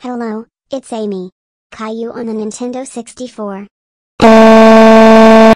Hello, it's Amy. Caillou on the Nintendo 64.